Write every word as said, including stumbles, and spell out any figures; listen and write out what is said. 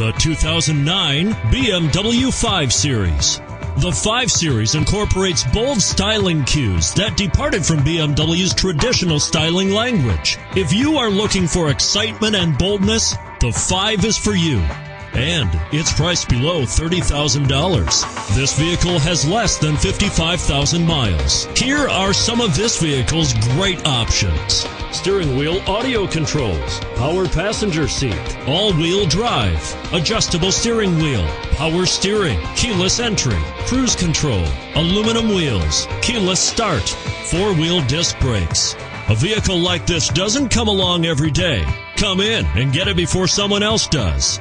the two thousand nine B M W five series. The five series incorporates bold styling cues that departed from B M W's traditional styling language. If you are looking for excitement and boldness, the five is for you. And it's priced below thirty thousand dollars. This vehicle has less than fifty-five thousand miles. Here are some of this vehicle's great options: steering wheel audio controls, power passenger seat, all-wheel drive, adjustable steering wheel, power steering, keyless entry, cruise control, aluminum wheels, keyless start, four-wheel disc brakes. A vehicle like this doesn't come along every day. Come in and get it before someone else does.